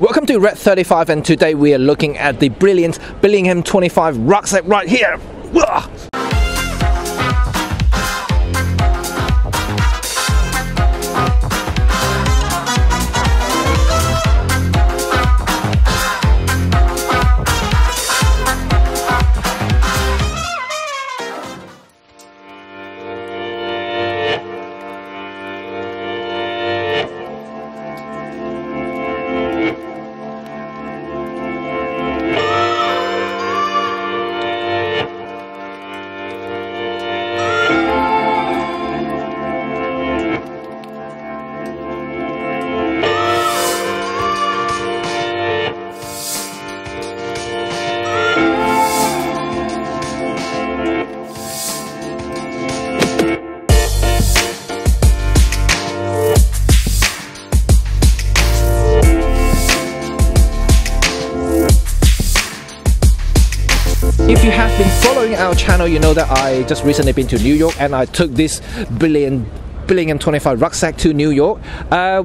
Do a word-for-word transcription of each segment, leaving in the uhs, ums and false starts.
Welcome to Red thirty-five, and today we are looking at the brilliant Billingham twenty-five rucksack right here. If you have been following our channel, you know that I just recently been to New York and I took this Billingham twenty-five rucksack to New York. Uh,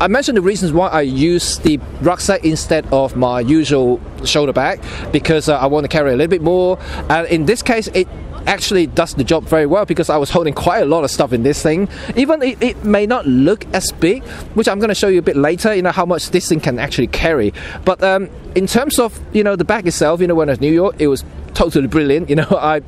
I mentioned the reasons why I use the rucksack instead of my usual shoulder bag, because uh, I want to carry a little bit more, and in this case it actually does the job very well because I was holding quite a lot of stuff in this thing. Even it, it may not look as big, which I'm going to show you a bit later, you know, how much this thing can actually carry. But um, in terms of, you know, the bag itself, you know, when I was in New York, it was totally brilliant. You know, I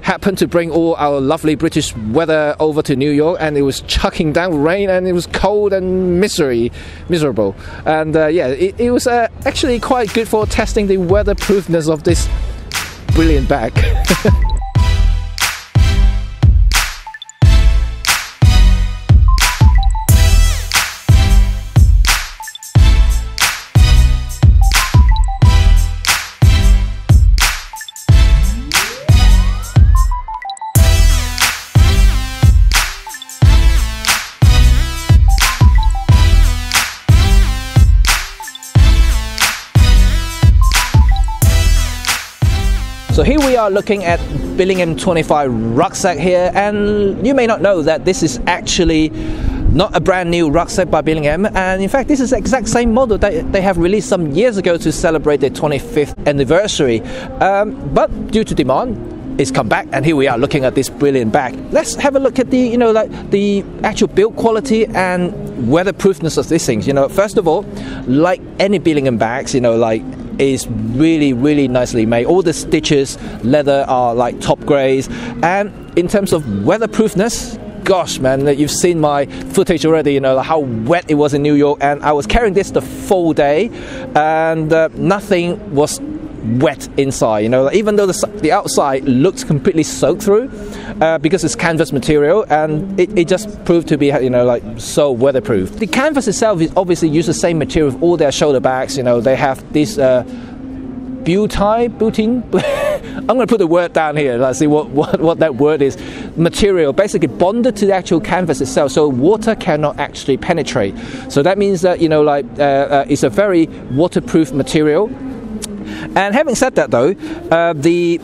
happened to bring all our lovely British weather over to New York, and it was chucking down rain and it was cold and misery miserable. And uh, yeah, it, it was uh, actually quite good for testing the weatherproofness of this brilliant bag. So here we are looking at Billingham twenty-five rucksack here, and you may not know that this is actually not a brand new rucksack by Billingham, and in fact this is the exact same model that they have released some years ago to celebrate their twenty-fifth anniversary, um, but due to demand it's come back, and here we are looking at this brilliant bag. Let's have a look at the, you know, like the actual build quality and weatherproofness of these things. You know, first of all, like any Billingham bags, you know, like is really really nicely made. All the stitches, leather are like top grades, and in terms of weatherproofness, gosh man, you've seen my footage already, you know, how wet it was in New York, and I was carrying this the full day and uh, nothing was wet inside, you know, even though the, the outside looked completely soaked through uh, because it's canvas material, and it, it just proved to be, you know, like so weatherproof. The canvas itself is obviously used the same material with all their shoulder bags. You know, they have this uh, butyl butene I'm going to put the word down here, let's see what, what, what that word is, material basically bonded to the actual canvas itself, so water cannot actually penetrate. So that means that, you know, like uh, uh, it's a very waterproof material. And having said that though, uh, the,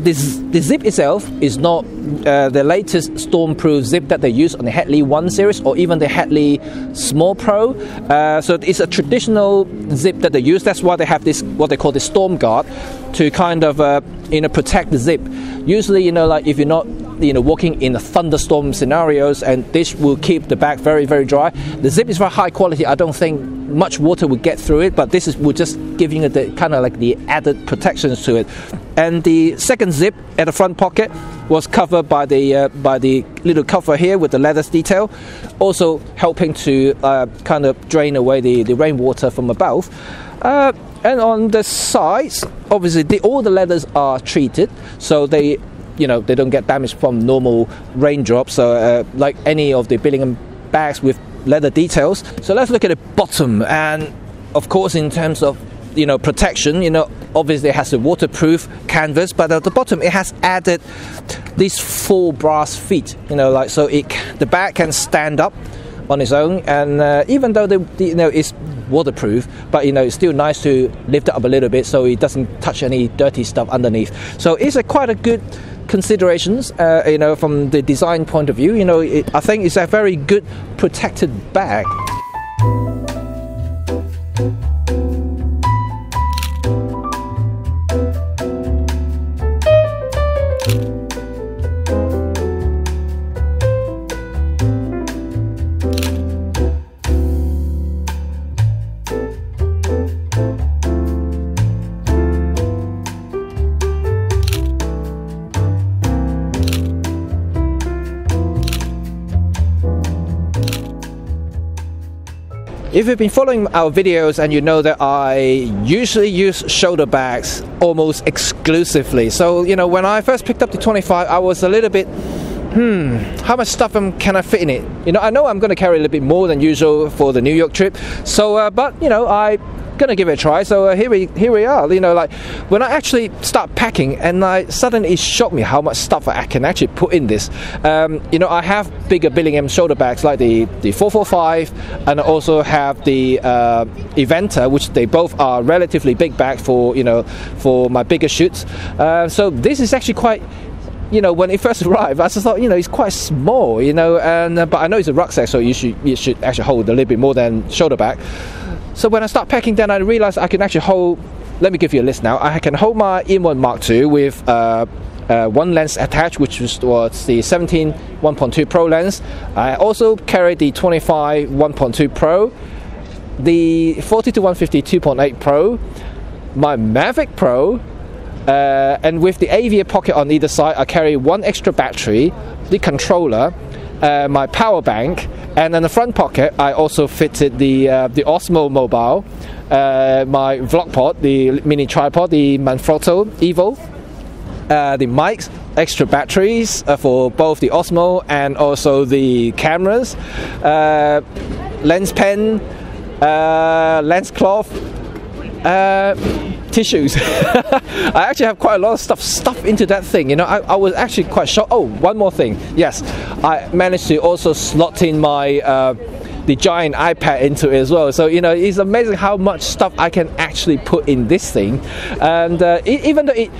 the, the zip itself is not uh, the latest stormproof zip that they use on the Hadley one series or even the Hadley small pro. Uh, so it's a traditional zip that they use. That's why they have this, what they call the storm guard, to kind of, uh, you know, protect the zip. Usually, you know, like if you're not, you know, walking in a thunderstorm scenarios, and this will keep the bag very very dry. The zip is very high quality. I don't think much water would get through it, but this is will just giving it the kind of like the added protections to it. And the second zip at the front pocket was covered by the uh, by the little cover here with the leather detail, also helping to uh, kind of drain away the, the rainwater from above. Uh, and on the sides, obviously the, all the leathers are treated, so they, you know, they don't get damaged from normal raindrops, so uh, like any of the Billingham bags with leather details. So let's look at the bottom, and of course in terms of, you know, protection, you know, obviously it has a waterproof canvas, but at the bottom it has added these four brass feet, you know, like so it the bag can stand up on its own, and uh, even though the, the you know it's waterproof, but you know it's still nice to lift it up a little bit so it doesn't touch any dirty stuff underneath. So it's a quite a good considerations, uh, you know, from the design point of view. You know, it, I think it's a very good protected bag. If you've been following our videos, and you know that I usually use shoulder bags almost exclusively. So, you know, when I first picked up the twenty-five, I was a little bit, hmm, how much stuff can I fit in it? You know, I know I'm going to carry a little bit more than usual for the New York trip. So, uh, but, you know, I... gonna give it a try. So uh, here we here we are. You know, like when I actually start packing, and I suddenly it shocked me how much stuff I can actually put in this. Um, you know, I have bigger Billingham shoulder bags like the the four forty-five, and I also have the uh, Eventer, which they both are relatively big bags for, you know, for my bigger shoots. Uh, so this is actually quite. You know, when it first arrived, I just thought, you know, it's quite small. You know, and uh, but I know it's a rucksack, so you should you should actually hold a little bit more than shoulder bag. So when I start packing, then I realized I can actually hold, let me give you a list now, I can hold my E one Mark two with uh, uh, one lens attached, which was, was the seventeen one point two Pro lens. I also carry the twenty-five one point two Pro, the forty to one fifty two point eight Pro, my Mavic Pro, uh, and with the aviator pocket on either side, I carry one extra battery, the controller, Uh, my power bank, and in the front pocket I also fitted the uh, the Osmo mobile, uh, my vlogpod, the mini tripod, the Manfrotto Evo, uh, the mics, extra batteries uh, for both the Osmo and also the cameras, uh, lens pen, uh, lens cloth, uh, tissues. I actually have quite a lot of stuff stuff into that thing. You know, I, I was actually quite shocked. Oh, one more thing. Yes, I managed to also slot in my uh, the giant iPad into it as well. So, you know, it's amazing how much stuff I can actually put in this thing. And uh, it, even though it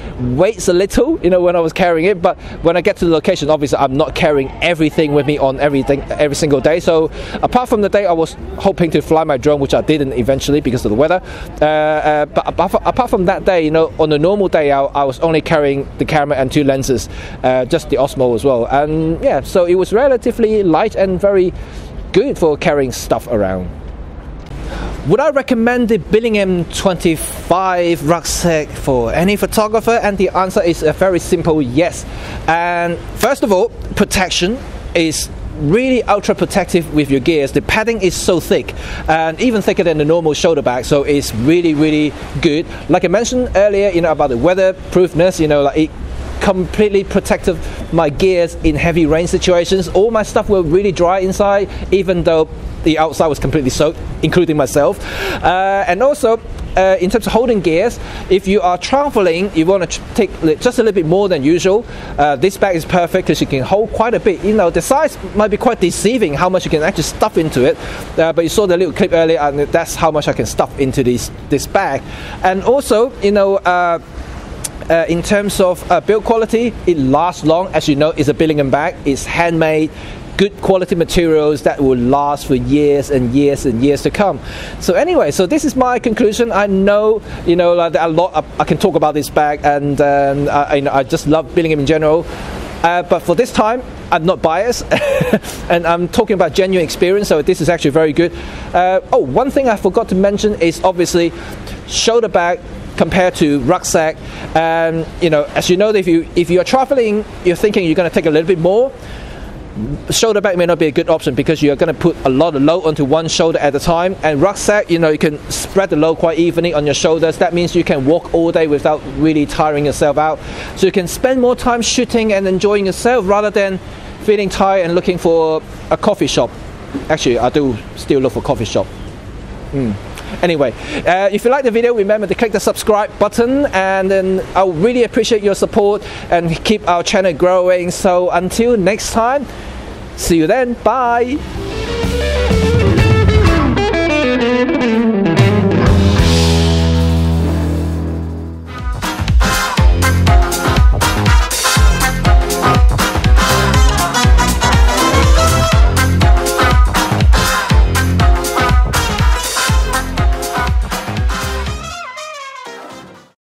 weighs a little, you know, when I was carrying it, but when I get to the location, obviously I'm not carrying everything with me on everything every single day. So apart from the day I was hoping to fly my drone, which I didn't eventually because of the weather, uh, uh, but apart from that day, you know, on a normal day I, I was only carrying the camera and two lenses, uh, just the Osmo as well. And yeah, so it was relatively light and very good for carrying stuff around. Would I recommend the Billingham twenty-five rucksack for any photographer? And the answer is a very simple yes. And first of all, protection is really ultra protective with your gears. The padding is so thick, and even thicker than the normal shoulder bag, so it's really, really good. Like I mentioned earlier, you know, about the weatherproofness, you know, like it completely protected my gears in heavy rain situations. All my stuff were really dry inside, even though the outside was completely soaked, including myself. Uh, and also, uh, in terms of holding gears, if you are traveling, you want to take just a little bit more than usual. Uh, this bag is perfect because you can hold quite a bit. You know, the size might be quite deceiving how much you can actually stuff into it. Uh, but you saw the little clip earlier, and that's how much I can stuff into this this bag. And also, you know. Uh, Uh, in terms of uh, build quality, it lasts long. As you know, it's a Billingham bag, it's handmade, good quality materials that will last for years and years and years to come. So anyway, so this is my conclusion. I know, you know, like a lot of, I can talk about this bag, and um, I, you know, I just love Billingham in general. Uh, but for this time, I'm not biased, and I'm talking about genuine experience, so this is actually very good. Uh, oh, one thing I forgot to mention is obviously shoulder bag compared to rucksack. And um, you know, as you know, if you if you're traveling, you're thinking you're going to take a little bit more, shoulder bag may not be a good option because you're going to put a lot of load onto one shoulder at a time. And rucksack, you know, you can spread the load quite evenly on your shoulders. That means you can walk all day without really tiring yourself out, so you can spend more time shooting and enjoying yourself rather than feeling tired and looking for a coffee shop. Actually, I do still look for coffee shop. mm. Anyway, uh, if you like the video, remember to click the subscribe button, and then I'll really appreciate your support and keep our channel growing. So until next time, see you then, bye!